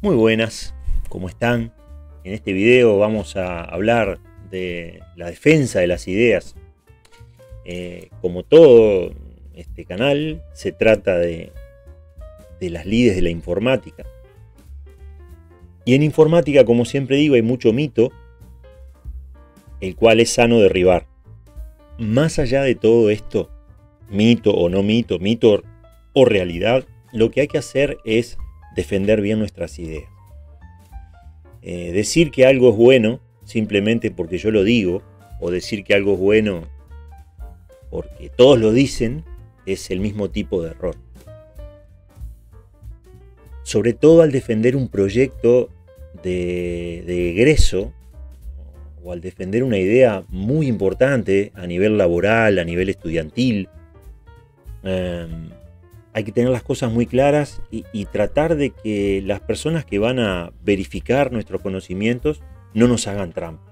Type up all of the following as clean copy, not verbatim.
Muy buenas, ¿cómo están? En este video vamos a hablar de la defensa de las ideas. Como todo este canal, se trata de las lides de la informática. Y en informática, como siempre digo, hay mucho mito, el cual es sano derribar. Más allá de todo esto, mito o no mito, mito o realidad, lo que hay que hacer es defender bien nuestras ideas. Decir que algo es bueno simplemente porque yo lo digo, o decir que algo es bueno porque todos lo dicen, es el mismo tipo de error. Sobre todo al defender un proyecto de egreso, o al defender una idea muy importante a nivel laboral, a nivel estudiantil, hay que tener las cosas muy claras y tratar de que las personas que van a verificar nuestros conocimientos no nos hagan trampa.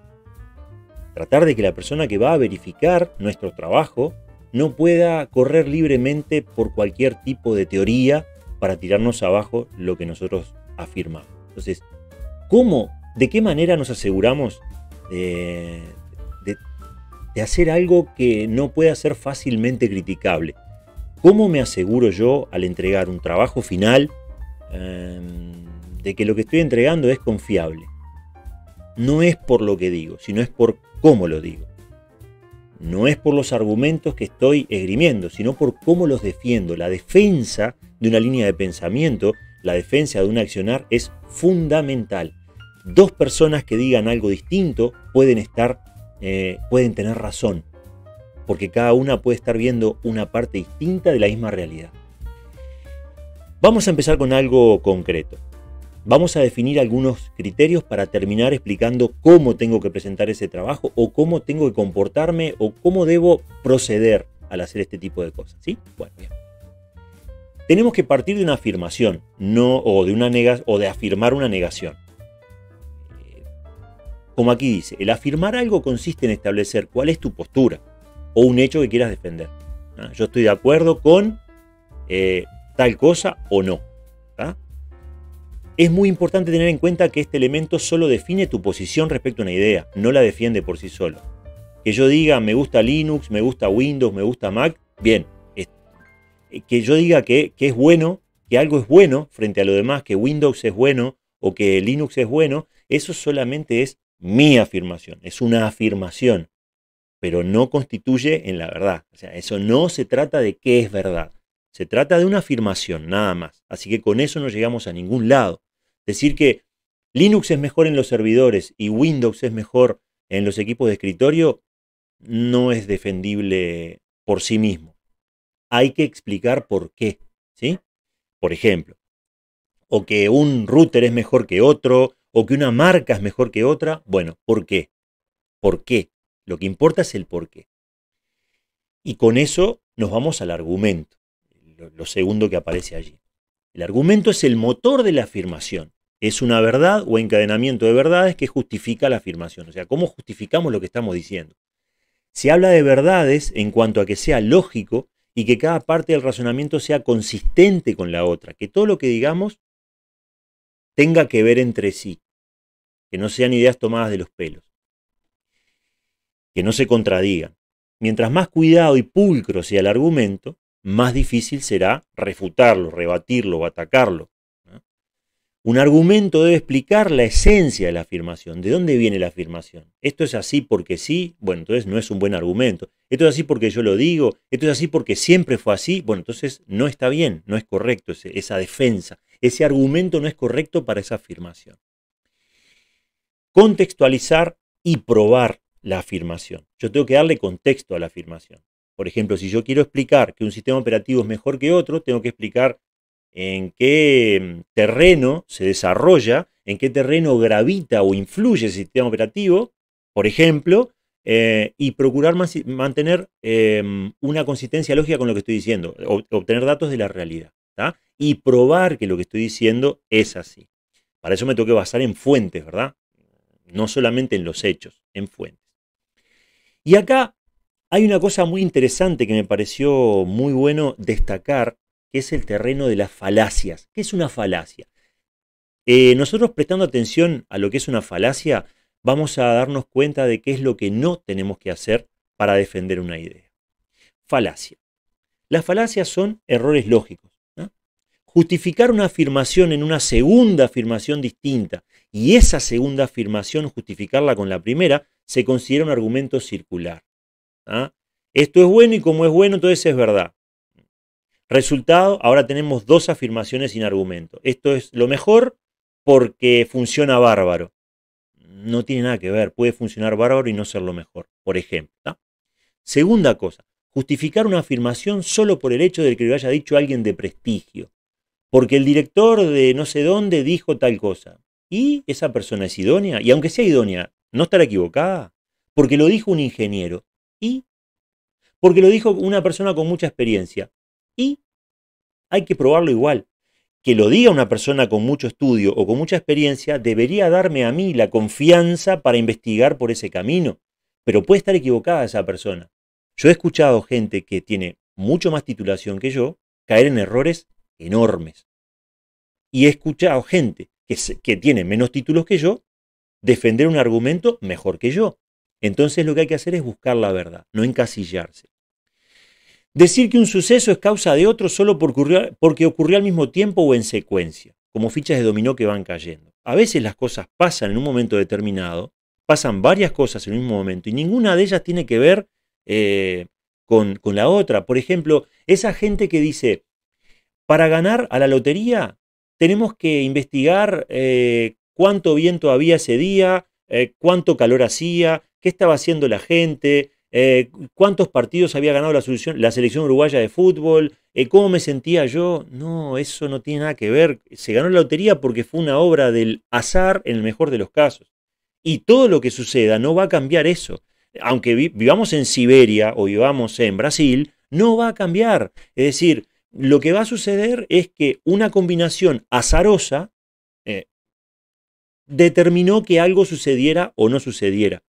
Tratar de que la persona que va a verificar nuestro trabajo no pueda correr libremente por cualquier tipo de teoría para tirarnos abajo lo que nosotros afirmamos. Entonces, ¿de qué manera nos aseguramos de hacer algo que no pueda ser fácilmente criticable? ¿Cómo me aseguro yo al entregar un trabajo final de que lo que estoy entregando es confiable? No es por lo que digo, sino es por cómo lo digo. No es por los argumentos que estoy esgrimiendo, sino por cómo los defiendo. La defensa de una línea de pensamiento, la defensa de un accionar es fundamental. Dos personas que digan algo distinto pueden tener razón, porque cada una puede estar viendo una parte distinta de la misma realidad. Vamos a empezar con algo concreto. Vamos a definir algunos criterios para terminar explicando cómo tengo que presentar ese trabajo, o cómo tengo que comportarme, o cómo debo proceder al hacer este tipo de cosas, ¿sí? Bueno, bien. Tenemos que partir de una afirmación, o de afirmar una negación. Como aquí dice, el afirmar algo consiste en establecer cuál es tu postura o un hecho que quieras defender. Yo estoy de acuerdo con tal cosa o no. ¿Tá? Es muy importante tener en cuenta que este elemento solo define tu posición respecto a una idea, no la defiende por sí solo. Que yo diga me gusta Linux, me gusta Windows, me gusta Mac, bien. Que yo diga que es bueno, que algo es bueno frente a lo demás, que Windows es bueno o que Linux es bueno, eso solamente es mi afirmación, es una afirmación, pero no constituye en la verdad. O sea, eso no se trata de qué es verdad. Se trata de una afirmación, nada más. Así que con eso no llegamos a ningún lado. Decir que Linux es mejor en los servidores y Windows es mejor en los equipos de escritorio no es defendible por sí mismo. Hay que explicar por qué, ¿sí? Por ejemplo, o que un router es mejor que otro, o que una marca es mejor que otra. Bueno, ¿por qué? ¿Por qué? Lo que importa es el porqué. Y con eso nos vamos al argumento, lo segundo que aparece allí. El argumento es el motor de la afirmación. Es una verdad o encadenamiento de verdades que justifica la afirmación. O sea, ¿cómo justificamos lo que estamos diciendo? Se habla de verdades en cuanto a que sea lógico y que cada parte del razonamiento sea consistente con la otra. Que todo lo que digamos tenga que ver entre sí. Que no sean ideas tomadas de los pelos. Que no se contradigan. Mientras más cuidado y pulcro sea el argumento, más difícil será refutarlo, rebatirlo o atacarlo. ¿No? Un argumento debe explicar la esencia de la afirmación. ¿De dónde viene la afirmación? Esto es así porque sí, bueno, entonces no es un buen argumento. Esto es así porque yo lo digo, esto es así porque siempre fue así, bueno, entonces no está bien, no es correcto esa defensa. Ese argumento no es correcto para esa afirmación. Contextualizar y probar la afirmación. Yo tengo que darle contexto a la afirmación. Por ejemplo, si yo quiero explicar que un sistema operativo es mejor que otro, tengo que explicar en qué terreno se desarrolla, en qué terreno gravita o influye ese sistema operativo, por ejemplo, y procurar mantener una consistencia lógica con lo que estoy diciendo, obtener datos de la realidad, ¿tá? Y probar que lo que estoy diciendo es así. Para eso me tengo que basar en fuentes, ¿verdad? No solamente en los hechos, en fuentes. Y acá hay una cosa muy interesante que me pareció muy bueno destacar, que es el terreno de las falacias. ¿Qué es una falacia? Nosotros prestando atención a lo que es una falacia, vamos a darnos cuenta de qué es lo que no tenemos que hacer para defender una idea. Falacia. Las falacias son errores lógicos, ¿no? Justificar una afirmación en una segunda afirmación distinta y esa segunda afirmación justificarla con la primera se considera un argumento circular, ¿no? Esto es bueno y como es bueno entonces es verdad. Resultado, ahora tenemos dos afirmaciones sin argumento. Esto es lo mejor porque funciona bárbaro. No tiene nada que ver, puede funcionar bárbaro y no ser lo mejor, por ejemplo, ¿no? Segunda cosa, justificar una afirmación solo por el hecho de que lo haya dicho alguien de prestigio. Porque el director de no sé dónde dijo tal cosa. Y esa persona es idónea, y aunque sea idónea, no estará equivocada. Porque lo dijo un ingeniero. Y porque lo dijo una persona con mucha experiencia. Y hay que probarlo igual. Que lo diga una persona con mucho estudio o con mucha experiencia debería darme a mí la confianza para investigar por ese camino. Pero puede estar equivocada esa persona. Yo he escuchado gente que tiene mucho más titulación que yo caer en errores enormes. Y he escuchado gente que tiene menos títulos que yo defender un argumento mejor que yo. Entonces lo que hay que hacer es buscar la verdad, no encasillarse. Decir que un suceso es causa de otro solo porque ocurrió al mismo tiempo o en secuencia, como fichas de dominó que van cayendo. A veces las cosas pasan en un momento determinado, pasan varias cosas en un mismo momento y ninguna de ellas tiene que ver con la otra. Por ejemplo, esa gente que dice, para ganar a la lotería tenemos que investigar cuánto viento había ese día, cuánto calor hacía, qué estaba haciendo la gente. ¿Cuántos partidos había ganado la selección uruguaya de fútbol? ¿Cómo me sentía yo? No, eso no tiene nada que ver. Se ganó la lotería porque fue una obra del azar en el mejor de los casos. Y todo lo que suceda no va a cambiar eso. Aunque vivamos en Siberia o vivamos en Brasil, no va a cambiar. Es decir, lo que va a suceder es que una combinación azarosa determinó que algo sucediera o no sucediera.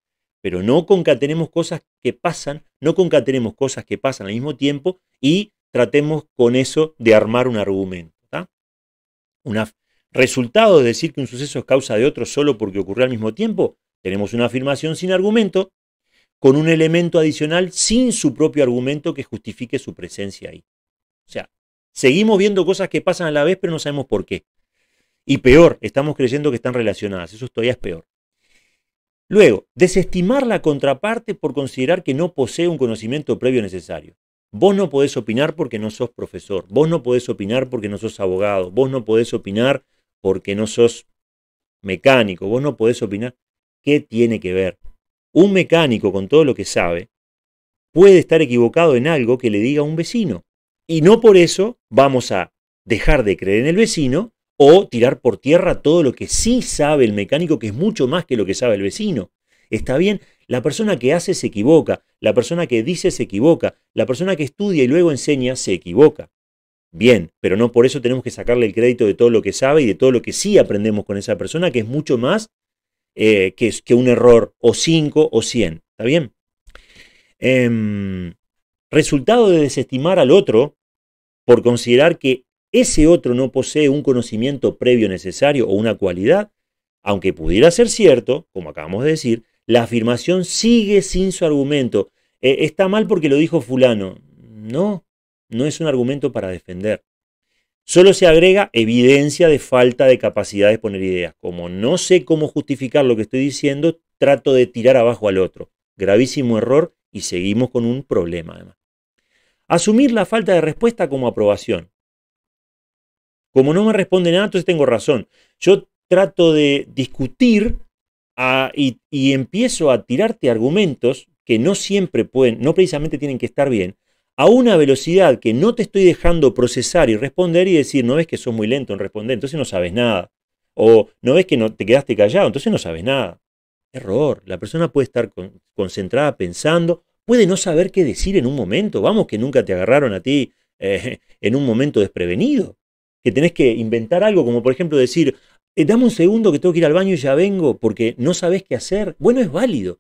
Pero no concatenemos cosas que pasan, no concatenemos cosas que pasan al mismo tiempo y tratemos con eso de armar un argumento, ¿tá? Resultado de decir que un suceso es causa de otro solo porque ocurrió al mismo tiempo, tenemos una afirmación sin argumento con un elemento adicional sin su propio argumento que justifique su presencia ahí. O sea, seguimos viendo cosas que pasan a la vez pero no sabemos por qué. Y peor, estamos creyendo que están relacionadas, eso todavía es peor. Luego, desestimar la contraparte por considerar que no posee un conocimiento previo necesario. Vos no podés opinar porque no sos profesor, vos no podés opinar porque no sos abogado, vos no podés opinar porque no sos mecánico, vos no podés opinar. ¿Qué tiene que ver? Un mecánico con todo lo que sabe puede estar equivocado en algo que le diga un vecino. Y no por eso vamos a dejar de creer en el vecino o tirar por tierra todo lo que sí sabe el mecánico, que es mucho más que lo que sabe el vecino. Está bien, la persona que hace se equivoca, la persona que dice se equivoca, la persona que estudia y luego enseña se equivoca. Bien, pero no por eso tenemos que sacarle el crédito de todo lo que sabe y de todo lo que sí aprendemos con esa persona, que es mucho más que un error, o 5 o 100. ¿Está bien? Resultado de desestimar al otro por considerar que ese otro no posee un conocimiento previo necesario o una cualidad, aunque pudiera ser cierto, como acabamos de decir, la afirmación sigue sin su argumento. Está mal porque lo dijo fulano. No, no es un argumento para defender. Solo se agrega evidencia de falta de capacidad de exponer ideas. Como no sé cómo justificar lo que estoy diciendo, trato de tirar abajo al otro. Gravísimo error y seguimos con un problema además. Asumir la falta de respuesta como aprobación. Como no me responde nada, entonces tengo razón. Yo trato de discutir y empiezo a tirarte argumentos que no siempre pueden, no precisamente tienen que estar bien, a una velocidad que no te estoy dejando procesar y responder y decir, no ves que sos muy lento en responder, entonces no sabes nada. O no ves que no, te quedaste callado, entonces no sabes nada. Error. La persona puede estar concentrada pensando, puede no saber qué decir en un momento. Vamos que nunca te agarraron a ti en un momento desprevenido. Que tenés que inventar algo, como por ejemplo decir, dame un segundo que tengo que ir al baño y ya vengo porque no sabés qué hacer. Bueno, es válido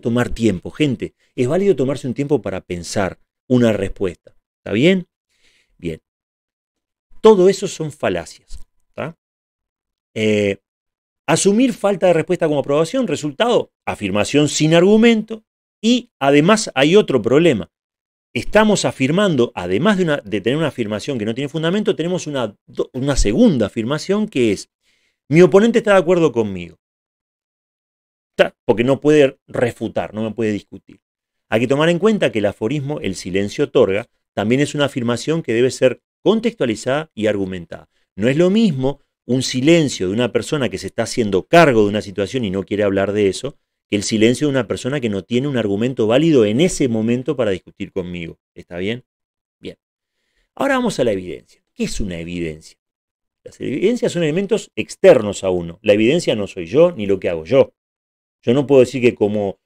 tomar tiempo, gente. Es válido tomarse un tiempo para pensar una respuesta. ¿Está bien? Bien. Todo eso son falacias, ¿tá? Asumir falta de respuesta como aprobación, resultado, afirmación sin argumento. Y además hay otro problema. Estamos afirmando, además de tener una afirmación que no tiene fundamento, tenemos una segunda afirmación que es, mi oponente está de acuerdo conmigo. Porque no puede refutar, no me puede discutir. Hay que tomar en cuenta que el aforismo, el silencio otorga, también es una afirmación que debe ser contextualizada y argumentada. No es lo mismo un silencio de una persona que se está haciendo cargo de una situación y no quiere hablar de eso, que el silencio de una persona que no tiene un argumento válido en ese momento para discutir conmigo. ¿Está bien? Bien. Ahora vamos a la evidencia. ¿Qué es una evidencia? Las evidencias son elementos externos a uno. La evidencia no soy yo ni lo que hago yo. Yo no puedo decir que como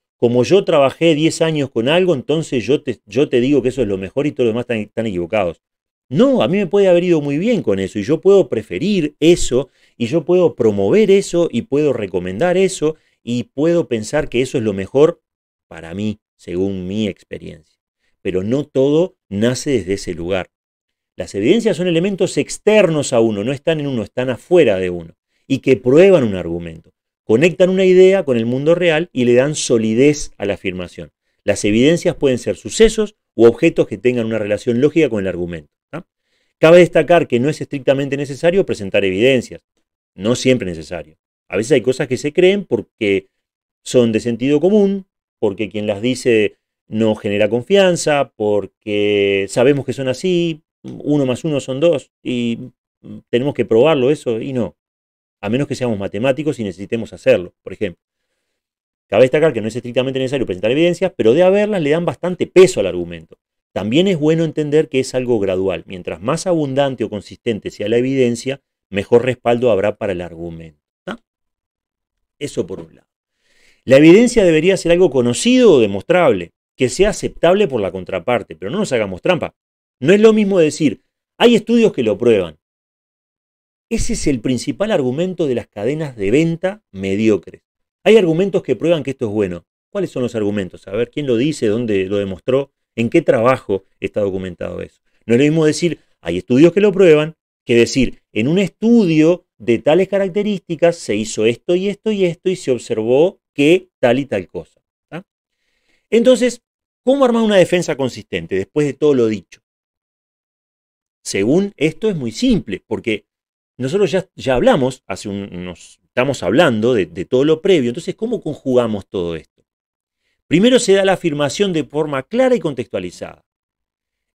yo trabajé 10 años con algo, entonces yo te digo que eso es lo mejor y todos los demás están equivocados. No, a mí me puede haber ido muy bien con eso y yo puedo preferir eso y yo puedo promover eso y puedo recomendar eso y puedo pensar que eso es lo mejor para mí, según mi experiencia. Pero no todo nace desde ese lugar. Las evidencias son elementos externos a uno, no están en uno, están afuera de uno y que prueban un argumento. Conectan una idea con el mundo real y le dan solidez a la afirmación. Las evidencias pueden ser sucesos u objetos que tengan una relación lógica con el argumento. ¿No? Cabe destacar que no es estrictamente necesario presentar evidencias. No siempre es necesario. A veces hay cosas que se creen porque son de sentido común, porque quien las dice no genera confianza, porque sabemos que son así, 1 más 1 son 2, y tenemos que probarlo eso y no. A menos que seamos matemáticos y necesitemos hacerlo, por ejemplo. Cabe destacar que no es estrictamente necesario presentar evidencias, pero de haberlas le dan bastante peso al argumento. También es bueno entender que es algo gradual. Mientras más abundante o consistente sea la evidencia, mejor respaldo habrá para el argumento. ¿No? Eso por un lado. La evidencia debería ser algo conocido o demostrable, que sea aceptable por la contraparte, pero no nos hagamos trampa. No es lo mismo decir, hay estudios que lo prueban. Ese es el principal argumento de las cadenas de venta mediocres. Hay argumentos que prueban que esto es bueno. ¿Cuáles son los argumentos? A ver, ¿quién lo dice? ¿Dónde lo demostró? ¿En qué trabajo está documentado eso? No es lo mismo decir, hay estudios que lo prueban, que decir, en un estudio de tales características se hizo esto y esto y esto y se observó que tal y tal cosa. ¿Ah? Entonces, ¿cómo armar una defensa consistente después de todo lo dicho? Según esto es muy simple, porque nosotros ya hablamos, estamos hablando de todo lo previo. Entonces, ¿cómo conjugamos todo esto? Primero se da la afirmación de forma clara y contextualizada.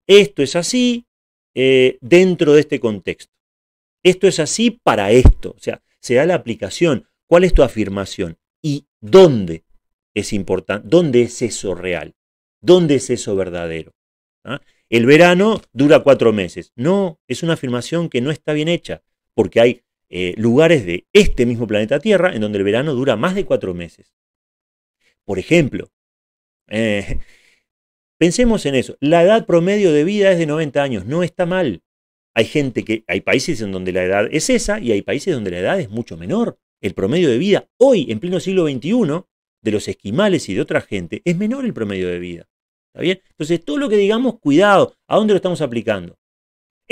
Esto es así dentro de este contexto. Esto es así para esto. O sea, se da la aplicación. ¿Cuál es tu afirmación? ¿Y dónde es importante? ¿Dónde es eso real? ¿Dónde es eso verdadero? ¿Ah? El verano dura 4 meses. No, es una afirmación que no está bien hecha. Porque hay lugares de este mismo planeta Tierra en donde el verano dura más de 4 meses. Por ejemplo, pensemos en eso. La edad promedio de vida es de 90 años. No está mal. Hay países en donde la edad es esa y hay países donde la edad es mucho menor. El promedio de vida hoy, en pleno siglo XXI, de los esquimales y de otra gente, es menor el promedio de vida. ¿Está bien? Entonces, todo lo que digamos, cuidado, ¿a dónde lo estamos aplicando?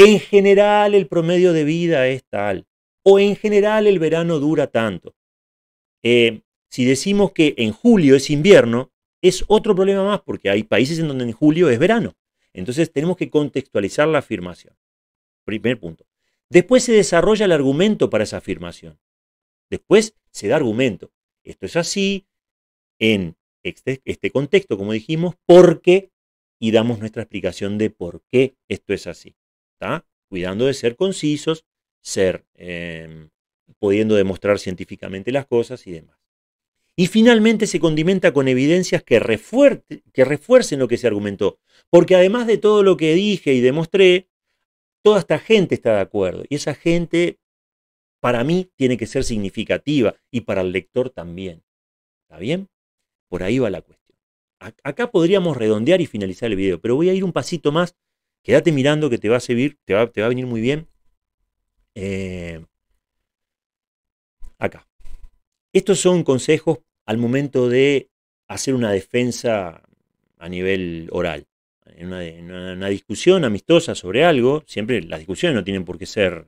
En general, el promedio de vida es tal. O en general, el verano dura tanto. Si decimos que en julio es invierno, es otro problema más, porque hay países en donde en julio es verano. Entonces, tenemos que contextualizar la afirmación. Primer punto. Después se desarrolla el argumento para esa afirmación. Después se da argumento. Esto es así en este contexto, como dijimos, porque, y damos nuestra explicación de por qué esto es así. ¿Está? Cuidando de ser concisos, pudiendo demostrar científicamente las cosas y demás. Y finalmente se condimenta con evidencias que refuercen lo que se argumentó. Porque además de todo lo que dije y demostré, toda esta gente está de acuerdo. Y esa gente, para mí, tiene que ser significativa y para el lector también. ¿Está bien? Por ahí va la cuestión. Acá podríamos redondear y finalizar el video, pero voy a ir un pasito más. Quédate mirando que te va a servir, te va a venir muy bien. Acá. Estos son consejos al momento de hacer una defensa a nivel oral. En una discusión amistosa sobre algo, siempre las discusiones no tienen por qué ser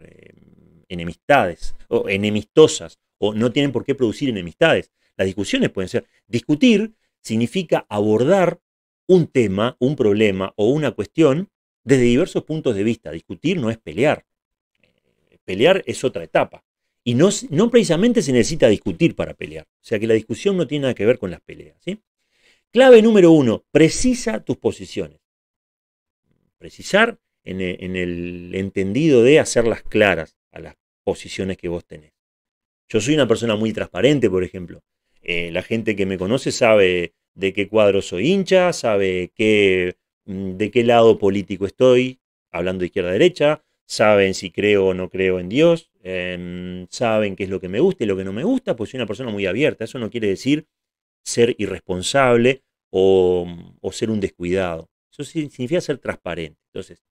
enemistades o enemistosas, o no tienen por qué producir enemistades. Las discusiones pueden ser... Discutir significa abordar un tema, un problema o una cuestión desde diversos puntos de vista. Discutir no es pelear. Pelear es otra etapa. Y no precisamente se necesita discutir para pelear. O sea que la discusión no tiene nada que ver con las peleas, ¿sí? Clave número 1, precisa tus posiciones. Precisar en el entendido de hacerlas claras a las posiciones que vos tenés. Yo soy una persona muy transparente, por ejemplo. La gente que me conoce sabe de qué cuadro soy hincha, sabe de qué lado político estoy, hablando izquierda-derecha, saben si creo o no creo en Dios, saben qué es lo que me gusta y lo que no me gusta, pues soy una persona muy abierta. Eso no quiere decir ser irresponsable o ser un descuidado. Eso significa ser transparente. Entonces,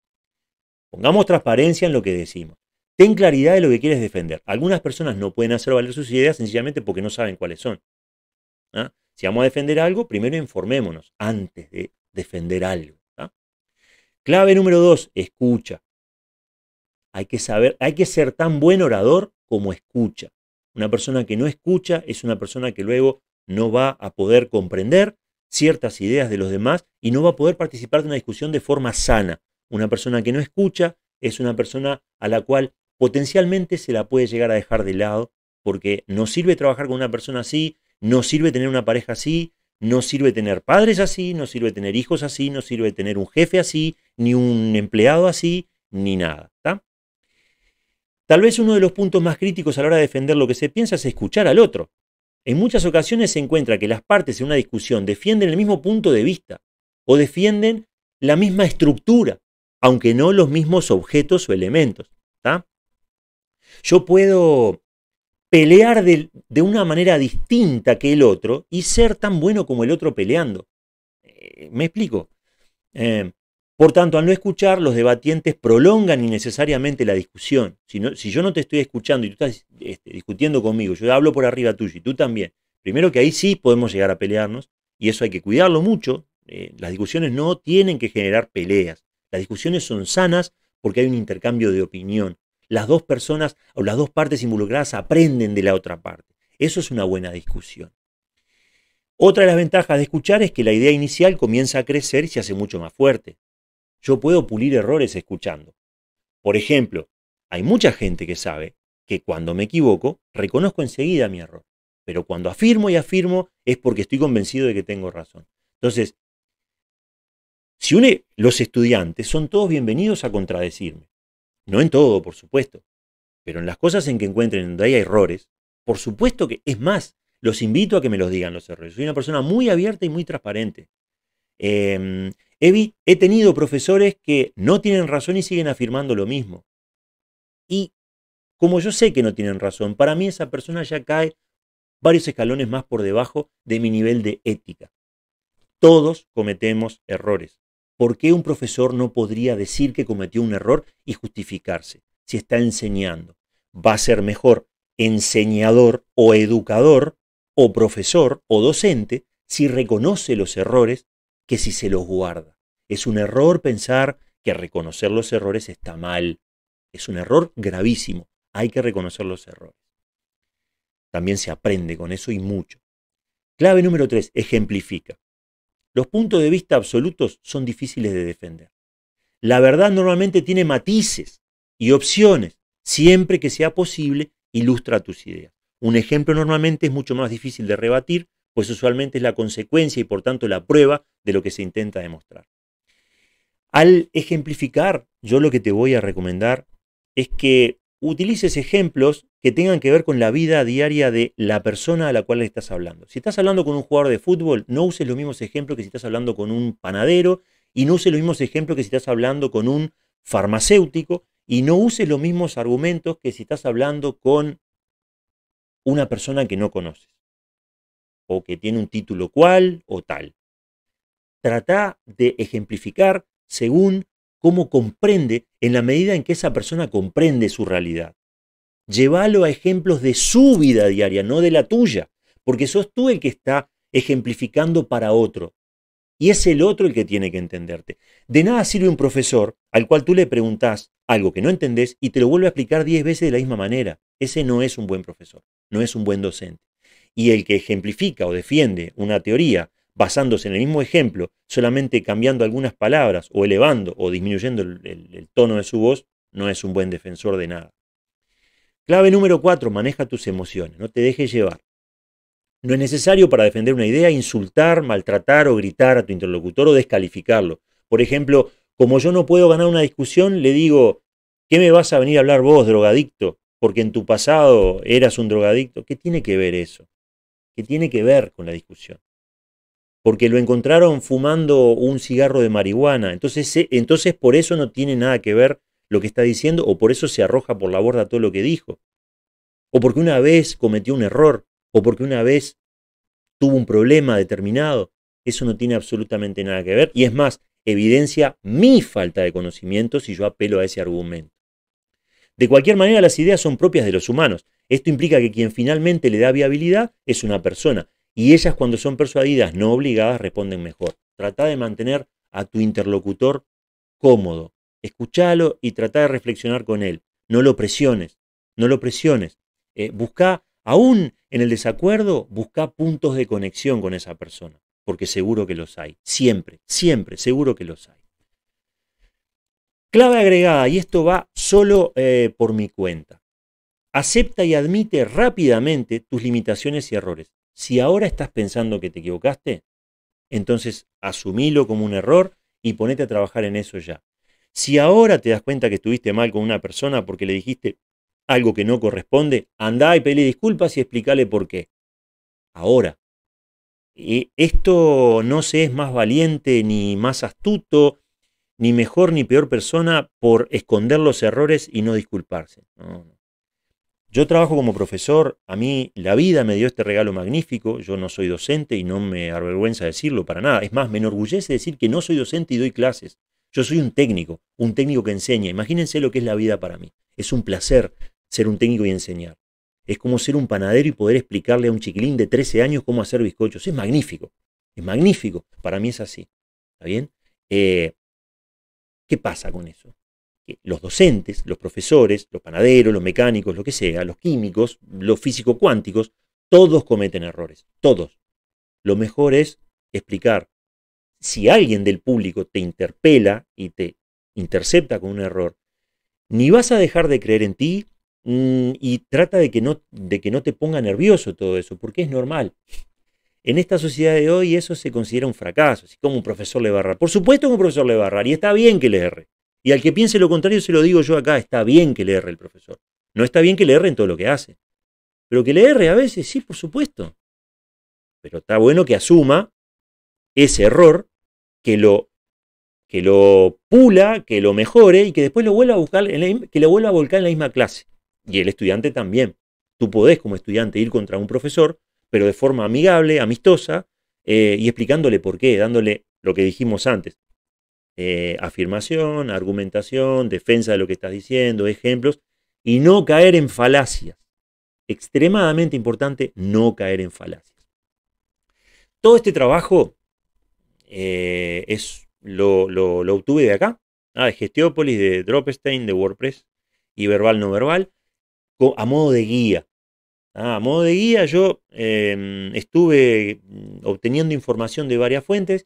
pongamos transparencia en lo que decimos. Ten claridad de lo que quieres defender. Algunas personas no pueden hacer valer sus ideas sencillamente porque no saben cuáles son. ¿Ah? Si vamos a defender algo, primero informémonos antes de defender algo. ¿Ah? Clave número 2, escucha. Hay que ser tan buen orador como escucha. Una persona que no escucha es una persona que luego no va a poder comprender ciertas ideas de los demás y no va a poder participar de una discusión de forma sana. Una persona que no escucha es una persona a la cual potencialmente se la puede llegar a dejar de lado, porque no sirve trabajar con una persona así, no sirve tener una pareja así, no sirve tener padres así, no sirve tener hijos así, no sirve tener un jefe así, ni un empleado así, ni nada. ¿Tá? Tal vez uno de los puntos más críticos a la hora de defender lo que se piensa es escuchar al otro. En muchas ocasiones se encuentra que las partes en una discusión defienden el mismo punto de vista o defienden la misma estructura, aunque no los mismos objetos o elementos. ¿Tá? Yo puedo pelear de una manera distinta que el otro y ser tan bueno como el otro peleando. ¿Me explico? Por tanto, al no escuchar, los debatientes prolongan innecesariamente la discusión. Si yo no te estoy escuchando y tú estás discutiendo conmigo, yo hablo por arriba tuyo y tú también. Primero que ahí sí podemos llegar a pelearnos, y eso hay que cuidarlo mucho. Las discusiones no tienen que generar peleas. Las discusiones son sanas porque hay un intercambio de opinión. Las dos personas o las dos partes involucradas aprenden de la otra parte. Eso es una buena discusión. Otra de las ventajas de escuchar es que la idea inicial comienza a crecer y se hace mucho más fuerte. Yo puedo pulir errores escuchando. Por ejemplo, hay mucha gente que sabe que cuando me equivoco, reconozco enseguida mi error. Pero cuando afirmo y afirmo es porque estoy convencido de que tengo razón. Entonces, los estudiantes son todos bienvenidos a contradecirme. No en todo, por supuesto, pero en las cosas en que encuentren donde hay errores, por supuesto que, es más, los invito a que me los digan los errores. Soy una persona muy abierta y muy transparente. He tenido profesores que no tienen razón y siguen afirmando lo mismo. Y como yo sé que no tienen razón, para mí esa persona ya cae varios escalones más por debajo de mi nivel de ética. Todos cometemos errores. ¿Por qué un profesor no podría decir que cometió un error y justificarse si está enseñando? Va a ser mejor enseñador o educador o profesor o docente si reconoce los errores que si se los guarda. Es un error pensar que reconocer los errores está mal. Es un error gravísimo. Hay que reconocer los errores. También se aprende con eso y mucho. Clave número 3, ejemplifica. Los puntos de vista absolutos son difíciles de defender. La verdad normalmente tiene matices y opciones. Siempre que sea posible, ilustra tus ideas. Un ejemplo normalmente es mucho más difícil de rebatir, pues usualmente es la consecuencia y por tanto la prueba de lo que se intenta demostrar. Al ejemplificar, yo lo que te voy a recomendar es que utilices ejemplos que tengan que ver con la vida diaria de la persona a la cual le estás hablando. Si estás hablando con un jugador de fútbol, no uses los mismos ejemplos que si estás hablando con un panadero, y no uses los mismos ejemplos que si estás hablando con un farmacéutico, y no uses los mismos argumentos que si estás hablando con una persona que no conoces, o que tiene un título cual o tal. Trata de ejemplificar según cómo comprende, en la medida en que esa persona comprende su realidad. Llévalo a ejemplos de su vida diaria, no de la tuya, porque sos tú el que está ejemplificando para otro. Y es el otro el que tiene que entenderte. De nada sirve un profesor al cual tú le preguntás algo que no entendés y te lo vuelve a explicar 10 veces de la misma manera. Ese no es un buen profesor, no es un buen docente. Y el que ejemplifica o defiende una teoría basándose en el mismo ejemplo, solamente cambiando algunas palabras o elevando o disminuyendo el tono de su voz, no es un buen defensor de nada. Clave número 4, maneja tus emociones, no te dejes llevar. No es necesario para defender una idea insultar, maltratar o gritar a tu interlocutor o descalificarlo. Por ejemplo, como yo no puedo ganar una discusión, le digo, ¿qué me vas a venir a hablar vos, drogadicto? Porque en tu pasado eras un drogadicto. ¿Qué tiene que ver eso? ¿Qué tiene que ver con la discusión? Porque lo encontraron fumando un cigarro de marihuana. Entonces por eso no tiene nada que ver lo que está diciendo o por eso se arroja por la borda todo lo que dijo. O porque una vez cometió un error. O porque una vez tuvo un problema determinado. Eso no tiene absolutamente nada que ver. Y es más, evidencia mi falta de conocimiento si yo apelo a ese argumento. De cualquier manera, las ideas son propias de los humanos. Esto implica que quien finalmente le da viabilidad es una persona. Y ellas, cuando son persuadidas, no obligadas, responden mejor. Trata de mantener a tu interlocutor cómodo. Escuchalo y trata de reflexionar con él. No lo presiones. No lo presiones. Busca... Aún en el desacuerdo, busca puntos de conexión con esa persona, porque seguro que los hay. Siempre, siempre, seguro que los hay. Clave agregada, y esto va solo por mi cuenta. Acepta y admite rápidamente tus limitaciones y errores. Si ahora estás pensando que te equivocaste, entonces asumilo como un error y ponete a trabajar en eso ya. Si ahora te das cuenta que estuviste mal con una persona porque le dijiste algo que no corresponde, andá y pedile disculpas y explícale por qué. Ahora, esto no se es más valiente, ni más astuto, ni mejor ni peor persona por esconder los errores y no disculparse. No. Yo trabajo como profesor, a mí la vida me dio este regalo magnífico, yo no soy docente y no me avergüenza decirlo para nada. Es más, me enorgullece decir que no soy docente y doy clases. Yo soy un técnico que enseña. Imagínense lo que es la vida para mí. Es un placer ser un técnico y enseñar. Es como ser un panadero y poder explicarle a un chiquilín de 13 años cómo hacer bizcochos. Es magnífico. Es magnífico. Para mí es así. ¿Está bien? ¿Qué pasa con eso? Que los docentes, los profesores, los panaderos, los mecánicos, lo que sea, los químicos, los físico-cuánticos, todos cometen errores. Todos. Lo mejor es explicar. Si alguien del público te interpela y te intercepta con un error, ni vas a dejar de creer en ti y trata de que no te ponga nervioso todo eso, porque es normal. En esta sociedad de hoy eso se considera un fracaso, así como un profesor le va a errar. Por supuesto que un profesor le va a errar y está bien que le erre. Y al que piense lo contrario se lo digo yo acá, está bien que le erre el profesor. No está bien que le erre en todo lo que hace. Pero que le erre a veces, sí, por supuesto. Pero está bueno que asuma ese error, que lo pula, que lo mejore y que después lo vuelva a buscar, que lo vuelva a volcar en la misma clase. Y el estudiante también. Tú podés como estudiante ir contra un profesor, pero de forma amigable, amistosa, y explicándole por qué, dándole lo que dijimos antes. Afirmación, argumentación, defensa de lo que estás diciendo, ejemplos, y no caer en falacias. Extremadamente importante no caer en falacias. Todo este trabajo lo obtuve de acá, de Gestiópolis, de Dropstein, de WordPress y verbal no verbal, a modo de guía. A modo de guía yo estuve obteniendo información de varias fuentes,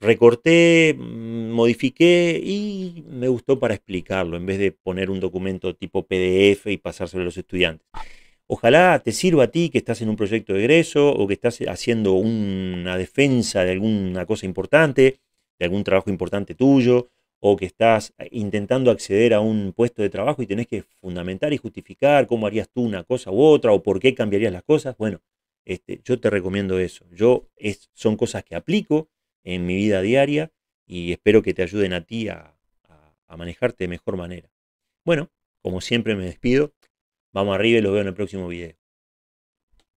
recorté, modifiqué y me gustó para explicarlo, en vez de poner un documento tipo PDF y pasárselo a los estudiantes. Ojalá te sirva a ti que estás en un proyecto de egreso o que estás haciendo una defensa de alguna cosa importante, de algún trabajo importante tuyo, o que estás intentando acceder a un puesto de trabajo y tenés que fundamentar y justificar cómo harías tú una cosa u otra o por qué cambiarías las cosas. Bueno, yo te recomiendo eso. Son cosas que aplico en mi vida diaria y espero que te ayuden a ti a manejarte de mejor manera. Bueno, como siempre me despido. Vamos arriba y los veo en el próximo video.